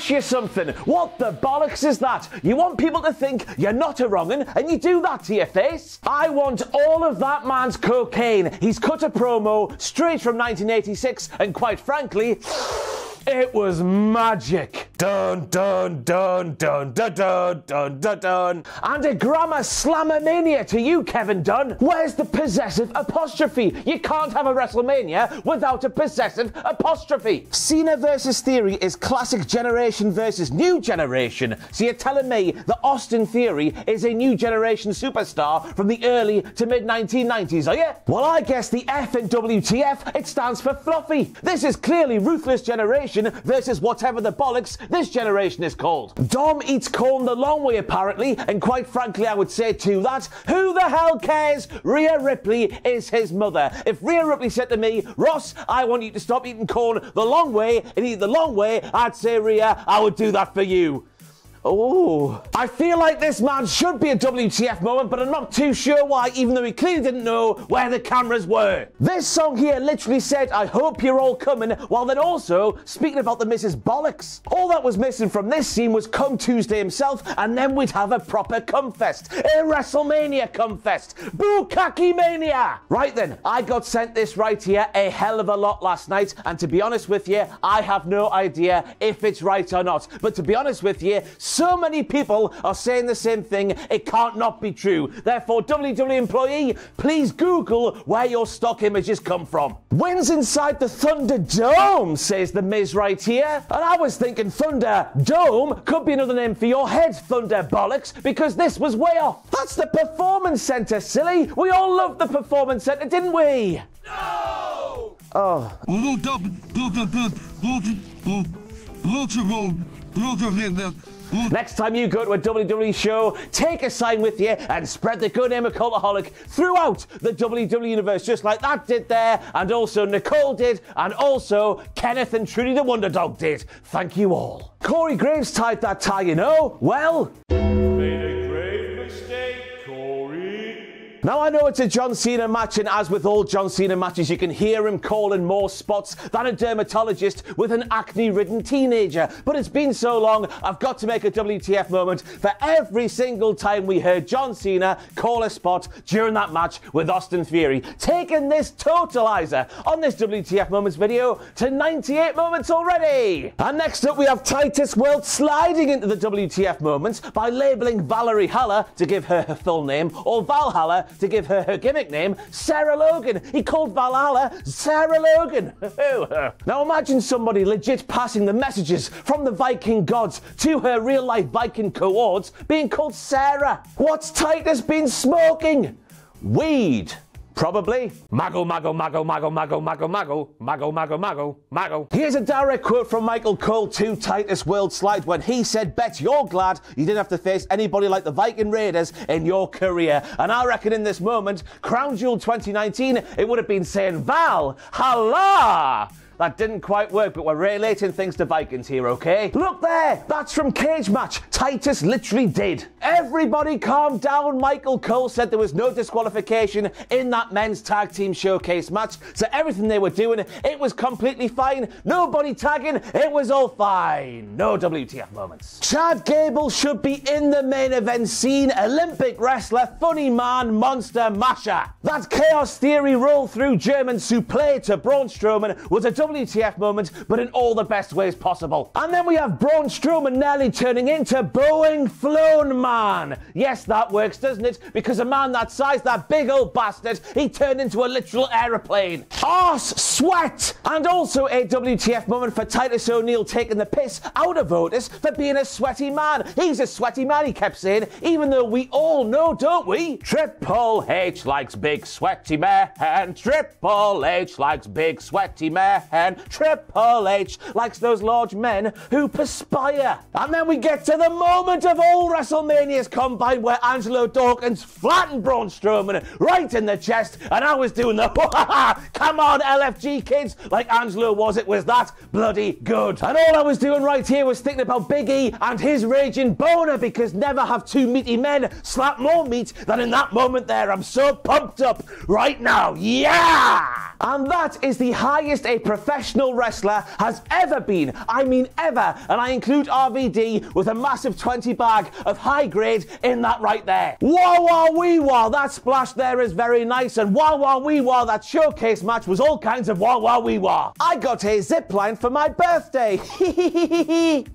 ask you something. What the bollocks is that? You want people to think you're not a wrong'un, and you do that to your face? I want all of that man's cocaine. He's cut a promo straight from 1986, and quite frankly, it was magic. Dun, dun, dun, dun, dun, dun, dun, dun, dun. And a grammar slamomania to you, Kevin Dunn. Where's the possessive apostrophe? You can't have a WrestleMania without a possessive apostrophe. Cena versus Theory is classic generation versus new generation. So you're telling me that Austin Theory is a new generation superstar from the early to mid 1990s, are you? Well, I guess the F in WTF, it stands for fluffy. This is clearly ruthless generation versus whatever the bollocks this generation is called. Dom eats corn the long way, apparently, and quite frankly, I would say to that, who the hell cares? Rhea Ripley is his mother. If Rhea Ripley said to me, Ross, I want you to stop eating corn the long way and eat the long way, I'd say, Rhea, I would do that for you. Oh, I feel like this man should be a WTF moment, but I'm not too sure why, even though he clearly didn't know where the cameras were. This song here literally said, I hope you're all coming, while then also speaking about the Mrs. Bollocks. All that was missing from this scene was Come Tuesday himself, and then we'd have a proper cum fest. A WrestleMania cum fest. Bukkake mania! Right then, I got sent this right here a hell of a lot last night, and to be honest with you, I have no idea if it's right or not. But to be honest with you, so many people are saying the same thing, it can't not be true. Therefore, WWE employee, please Google where your stock images come from. Wins inside the Thunder Dome, says The Miz right here. And I was thinking Thunder Dome could be another name for your head, Thunder Bollocks, because this was way off. That's the Performance Center, silly. We all loved the Performance Center, didn't we? No! Oh. Next time you go to a WWE show, take a sign with you and spread the good name of Cultaholic throughout the WWE universe, just like that did there, and also Nicole did, and also Kenneth and Trudy the Wonder Dog did. Thank you all. Corey Graves tied that tie, you know. Well, made a grave mistake, Corey. Now, I know it's a John Cena match, and as with all John Cena matches, you can hear him calling more spots than a dermatologist with an acne-ridden teenager. But it's been so long, I've got to make a WTF moment for every single time we heard John Cena call a spot during that match with Austin Theory, taking this totalizer on this WTF Moments video to 98 moments already. And next up, we have Titus World sliding into the WTF Moments by labelling Valerie Haller to give her her full name, or Val Haller to give her her gimmick name, Sarah Logan. He called Valhalla Sarah Logan. Now imagine somebody legit passing the messages from the Viking gods to her real-life Viking cohorts being called Sarah. What's Titus been smoking? Weed. Probably. Mago, mago, mago, mago, mago, mago, mago, mago, mago, mago, mago. Here's a direct quote from Michael Cole to Titus Worldwide when he said, bet you're glad you didn't have to face anybody like the Viking Raiders in your career. And I reckon in this moment, Crown Jewel 2019, it would have been saying Val, Hala. That didn't quite work, but we're relating things to Vikings here, okay? Look there! That's from Cage Match. Titus literally did. Everybody calm down. Michael Cole said there was no disqualification in that men's tag team showcase match, so everything they were doing, it was completely fine. Nobody tagging, it was all fine. No WTF moments. Chad Gable should be in the main event scene. Olympic wrestler, funny man, monster masher. That Chaos Theory roll-through German suplex to Braun Strowman was a WTF moment, but in all the best ways possible. And then we have Braun Strowman nearly turning into Boeing Flown Man. Yes, that works, doesn't it? Because a man that size, that big old bastard, he turned into a literal aeroplane. Arse sweat! And also a WTF moment for Titus O'Neil taking the piss out of Otis for being a sweaty man. He's a sweaty man, he kept saying, even though we all know, don't we? Triple H likes big sweaty man. Triple H likes big sweaty man. And Triple H likes those large men who perspire. And then we get to the moment of all WrestleMania's combined where Angelo Dawkins flattened Braun Strowman right in the chest, and I was doing the come on LFG kids like Angelo was. It was that bloody good. And all I was doing right here was thinking about Big E and his raging boner, because never have two meaty men slap more meat than in that moment there. I'm so pumped up right now. Yeah! And that is the highest a professional professional wrestler has ever been. I mean ever. And I include RVD with a massive 20 bag of high grade in that right there. Wow, wow, wee, wow. That splash there is very nice. And wow, wow, wee, wow. That showcase match was all kinds of wow, wow, wee, wow. I got a zip line for my birthday.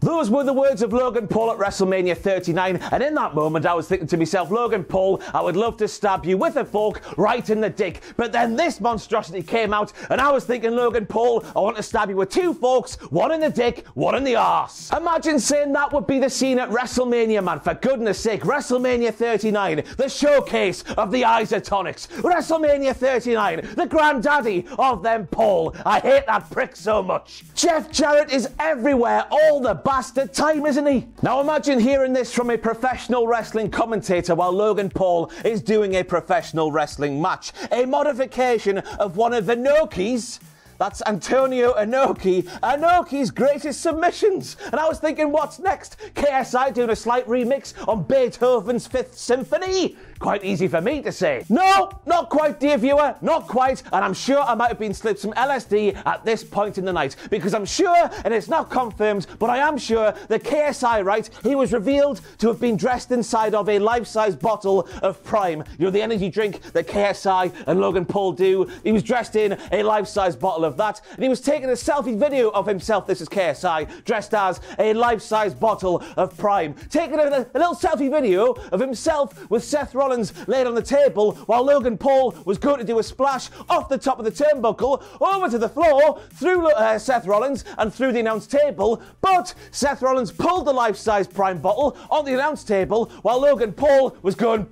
Those were the words of Logan Paul at WrestleMania 39. And in that moment, I was thinking to myself, Logan Paul, I would love to stab you with a fork right in the dick. But then this monstrosity came out, and I was thinking, Logan Paul, I want to stab you with two forks, one in the dick, one in the arse. Imagine saying that would be the scene at WrestleMania, man. For goodness sake, WrestleMania 39, the showcase of the Isotonics. WrestleMania 39, the granddaddy of them Paul. I hate that prick so much. Jeff Jarrett is everywhere all the bastard time, isn't he? Now imagine hearing this from a professional wrestling commentator while Logan Paul is doing a professional wrestling match. A modification of one of Inoki's. That's Antonio Inoki. Inoki's greatest submissions. And I was thinking, what's next? KSI doing a slight remix on Beethoven's Fifth Symphony? Quite easy for me to say. No, not quite, dear viewer, not quite. And I'm sure I might have been slipped some LSD at this point in the night, because I'm sure, and it's not confirmed, but I am sure that KSI, right, he was revealed to have been dressed inside of a life-size bottle of Prime. You know, the energy drink that KSI and Logan Paul do. He was dressed in a life-size bottle of that, and he was taking a selfie video of himself. This is KSI dressed as a life-size bottle of Prime, taking a little selfie video of himself with Seth Rollins laid on the table while Logan Paul was going to do a splash off the top of the turnbuckle over to the floor through Seth Rollins and through the announce table. But Seth Rollins pulled the life-size Prime bottle on the announce table while Logan Paul was going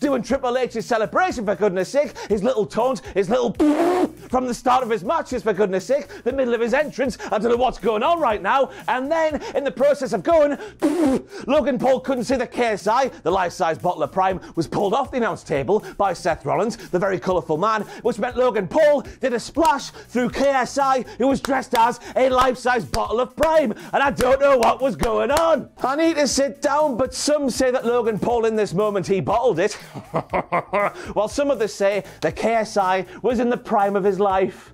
doing Triple H's celebration, for goodness sake, his little taunt, his little from the start of his matches, for goodness sake, the middle of his entrance. I don't know what's going on right now. And then, in the process of going, Logan Paul couldn't see the KSI, the life-size bottle of Prime, was pulled off the announce table by Seth Rollins, the very colourful man, which meant Logan Paul did a splash through KSI, who was dressed as a life-size bottle of Prime. And I don't know what was going on. I need to sit down, but some say that Logan Paul, in this moment, he bottled it. While some others say that KSI was in the prime of his life.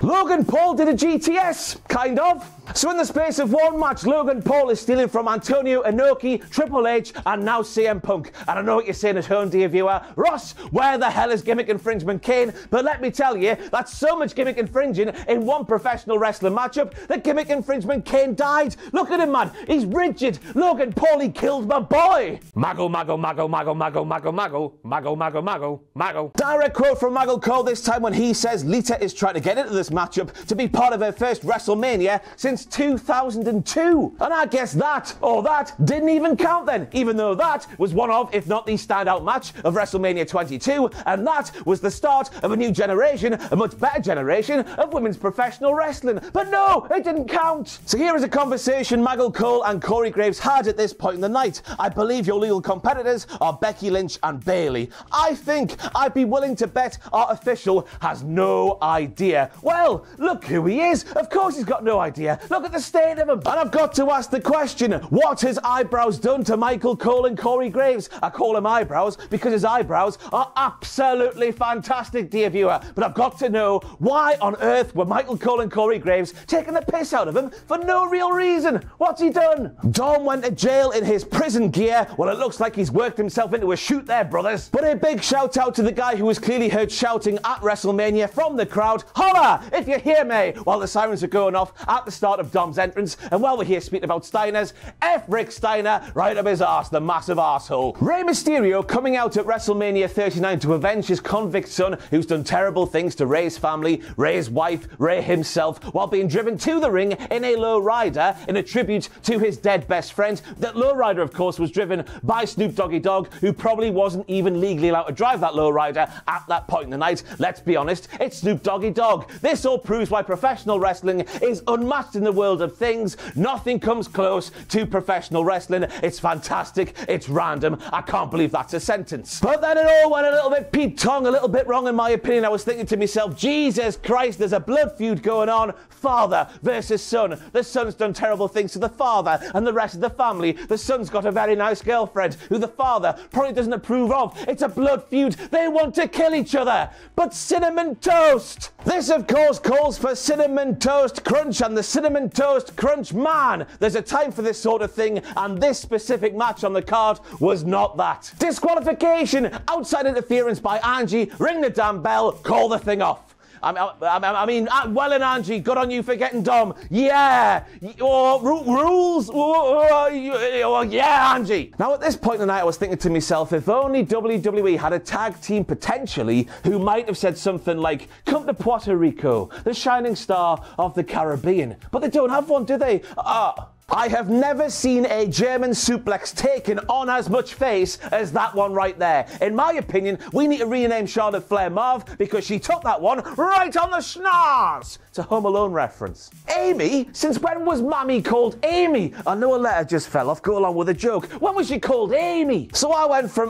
Logan Paul did a GTS, kind of. So in the space of one match, Logan Paul is stealing from Antonio Inoki, Triple H, and now CM Punk. And I know what you're saying at home, dear viewer. Ross, where the hell is gimmick infringement Kane? But let me tell you, that's so much gimmick infringing in one professional wrestling matchup that gimmick infringement Kane died. Look at him, man. He's rigid. Logan Paul, he killed my boy. Maggle, maggle, maggle, maggle, maggle, maggle, maggle, maggle, maggle, maggle, maggle. Direct quote from Michael Cole this time when he says Lita is trying to get into this matchup to be part of her first WrestleMania since 2002. And I guess that, or that, didn't even count then, even though that was one of, if not the standout match of WrestleMania 22, and that was the start of a new generation, a much better generation of women's professional wrestling. But no, it didn't count. So here is a conversation Michael Cole and Corey Graves had at this point in the night. I believe your legal competitors are Becky Lynch and Bayley. I think I'd be willing to bet our official has no idea. Well, look who he is. Of course he's got no idea. Look at the state of him. And I've got to ask the question, what has eyebrows done to Michael Cole and Corey Graves? I call him eyebrows because his eyebrows are absolutely fantastic, dear viewer. But I've got to know, why on earth were Michael Cole and Corey Graves taking the piss out of him for no real reason? What's he done? Dom went to jail in his prison gear. Well, it looks like he's worked himself into a shoot there, brothers. But a big shout out to the guy who was clearly heard shouting at WrestleMania from the crowd, "Holla, if you hear me," while the sirens are going off at the start of Dom's entrance. And while we're here speaking about Steiners, F. Rick Steiner, right up his arse, the massive asshole. Rey Mysterio coming out at WrestleMania 39 to avenge his convict son, who's done terrible things to Rey's family, Rey's wife, Rey himself, while being driven to the ring in a low rider in a tribute to his dead best friend. That low rider, of course, was driven by Snoop Doggy Dogg, who probably wasn't even legally allowed to drive that low rider at that point in the night. Let's be honest, it's Snoop Doggy Dogg. This all proves why professional wrestling is unmatched in the world of things, nothing comes close to professional wrestling. It's fantastic, it's random. I can't believe that's a sentence. But then it all went a little bit Pete-tong, a little bit wrong in my opinion. I was thinking to myself, Jesus Christ, there's a blood feud going on. Father versus son. The son's done terrible things to the father and the rest of the family. The son's got a very nice girlfriend who the father probably doesn't approve of. It's a blood feud. They want to kill each other. But cinnamon toast. This, of course, calls for cinnamon toast crunch and the cinnamon toast crunch. Man, there's a time for this sort of thing, and this specific match on the card was not that. Disqualification, outside interference by Angie, ring the damn bell, call the thing off. I mean, well and Angie, good on you for getting Dom. Yeah. Oh, rules. Oh, yeah, Angie. Now, at this point in the night, I was thinking to myself, if only WWE had a tag team potentially who might have said something like, come to Puerto Rico, the shining star of the Caribbean. But they don't have one, do they? I have never seen a German suplex taken on as much face as that one right there. In my opinion, we need to rename Charlotte Flair Marv because she took that one right on the schnoz. It's a Home Alone reference. Amy? Since when was Mammy called Amy? I know a letter just fell off, go along with a joke. When was she called Amy? So I went from,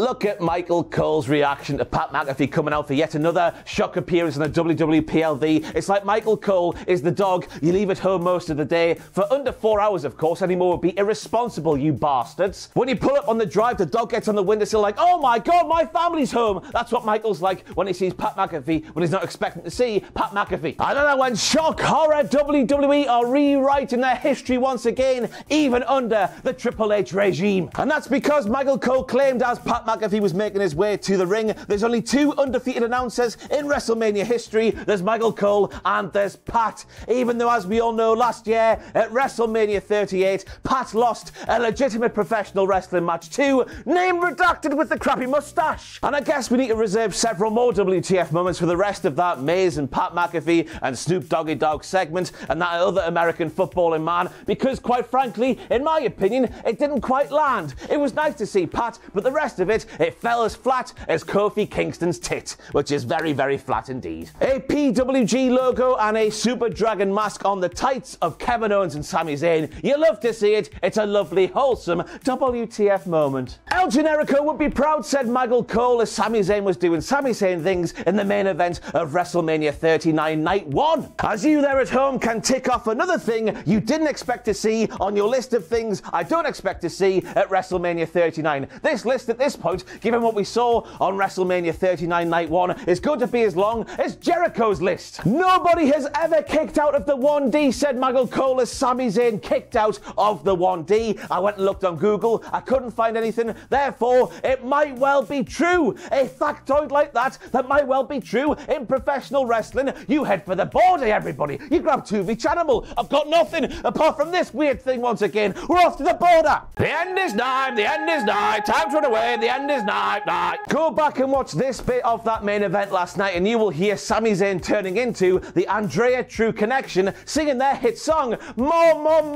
look at Michael Cole's reaction to Pat McAfee coming out for yet another shock appearance in the WWE PLV. It's like Michael Cole is the dog you leave at home most of the day for under 4 hours, of course, anymore would be irresponsible, you bastards. When you pull up on the drive, the dog gets on the windowsill like, oh my God, my family's home. That's what Michael's like when he sees Pat McAfee when he's not expecting to see Pat McAfee. And then I went, shock, horror, WWE are rewriting their history once again, even under the Triple H regime. And that's because Michael Cole claimed as Pat McAfee was making his way to the ring, there's only two undefeated announcers in WrestleMania history. There's Michael Cole and there's Pat. Even though, as we all know, last year at WrestleMania 38, Pat lost a legitimate professional wrestling match to name redacted with the crappy mustache. And I guess we need to reserve several more WTF moments for the rest of that Miz and Pat McAfee and Snoop Doggy Dogg segment and that other American footballing man, because quite frankly, in my opinion, it didn't quite land. It was nice to see Pat, but the rest of it fell as flat as Kofi Kingston's tit, which is very, very flat indeed. A PWG logo and a Super Dragon mask on the tights of Kevin Owens and Sami Zayn. You love to see it. It's a lovely, wholesome WTF moment. El Generico would be proud, said Michael Cole, as Sami Zayn was doing Sami Zayn things in the main event of WrestleMania 39 Night 1. As you there at home can tick off another thing you didn't expect to see on your list of things I don't expect to see at WrestleMania 39. This list at this point, given what we saw on WrestleMania 39 Night 1, is going to be as long as Jericho's list. Nobody has ever kicked out of the 1D, said Michael Cole, as Sami Zayn kicked out of the 1D. I went and looked on Google. I couldn't find anything. Therefore, it might well be true. A factoid like that might well be true in professional wrestling. You head for the border, everybody. You grab two of each animal. I've got nothing apart from this weird thing once again. We're off to the border. The end is nigh. The end is nigh. Time to run away. The end is nigh. Go back and watch this bit of that main event last night and you will hear Sami Zayn turning into the Andrea True Connection singing their hit song, More. More.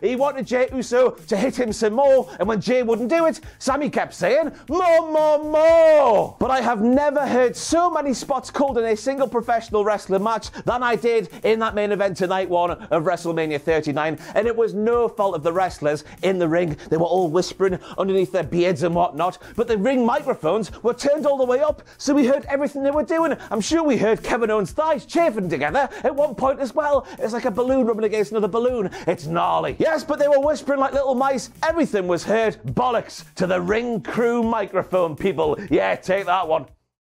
He wanted Jey Uso to hit him some more, and when Jey wouldn't do it, Sami kept saying, more. But I have never heard so many spots called in a single professional wrestling match than I did in that main event tonight one of WrestleMania 39, and it was no fault of the wrestlers in the ring. They were all whispering underneath their beards and whatnot, but the ring microphones were turned all the way up, so we heard everything they were doing. I'm sure we heard Kevin Owens' thighs chafing together at one point as well. It's like a balloon rubbing against another balloon. It's gnarly. Yes, but they were whispering like little mice. Everything was heard. Bollocks to the ring crew microphone people. Yeah, take that one.